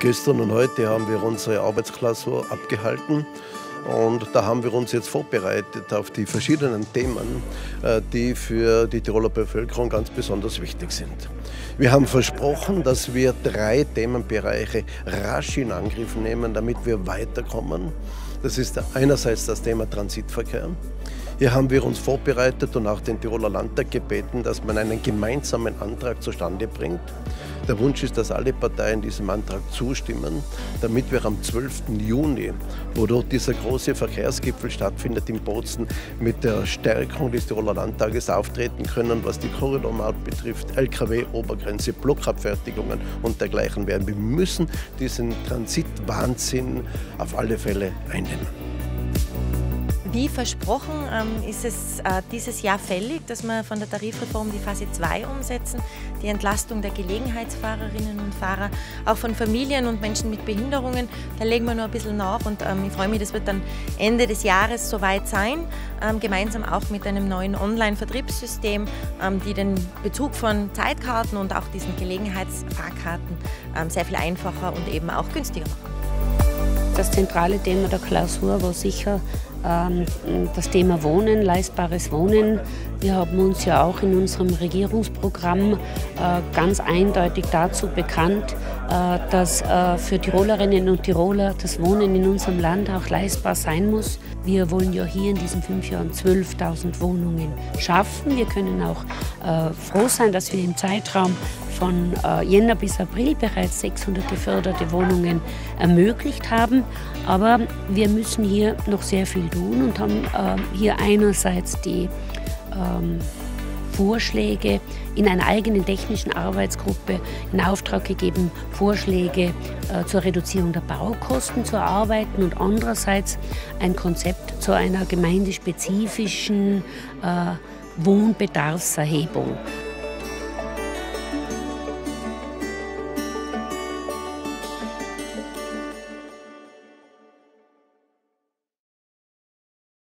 Gestern und heute haben wir unsere Arbeitsklausur abgehalten und da haben wir uns jetzt vorbereitet auf die verschiedenen Themen, die für die Tiroler Bevölkerung ganz besonders wichtig sind. Wir haben versprochen, dass wir 3 Themenbereiche rasch in Angriff nehmen, damit wir weiterkommen. Das ist einerseits das Thema Transitverkehr. Hier haben wir uns vorbereitet und auch den Tiroler Landtag gebeten, dass man einen gemeinsamen Antrag zustande bringt. Der Wunsch ist, dass alle Parteien diesem Antrag zustimmen, damit wir am 12. Juni, wodurch dieser große Verkehrsgipfel stattfindet in Bozen, mit der Stärkung des Tiroler Landtages auftreten können, was die Korridormaut betrifft, LKW-Obergrenze, Blockabfertigungen und dergleichen werden. Wir müssen diesen Transitwahnsinn auf alle Fälle einnehmen. Wie versprochen ist es dieses Jahr fällig, dass wir von der Tarifreform die Phase 2 umsetzen, die Entlastung der Gelegenheitsfahrerinnen und Fahrer, auch von Familien und Menschen mit Behinderungen. Da legen wir noch ein bisschen nach und ich freue mich, das wird dann Ende des Jahres soweit sein, gemeinsam auch mit einem neuen Online-Vertriebssystem, die den Bezug von Zeitkarten und auch diesen Gelegenheitsfahrkarten sehr viel einfacher und eben auch günstiger machen. Das zentrale Thema der Klausur war sicher das Thema Wohnen, leistbares Wohnen. Wir haben uns ja auch in unserem Regierungsprogramm ganz eindeutig dazu bekannt, dass für Tirolerinnen und Tiroler das Wohnen in unserem Land auch leistbar sein muss. Wir wollen ja hier in diesen 5 Jahren 12.000 Wohnungen schaffen. Wir können auch froh sein, dass wir im Zeitraum von Jänner bis April bereits 600 geförderte Wohnungen ermöglicht haben. Aber wir müssen hier noch sehr viel tun und haben hier einerseits die Vorschläge in einer eigenen technischen Arbeitsgruppe in Auftrag gegeben, Vorschläge zur Reduzierung der Baukosten zu erarbeiten und andererseits ein Konzept zu einer gemeindespezifischen Wohnbedarfserhebung.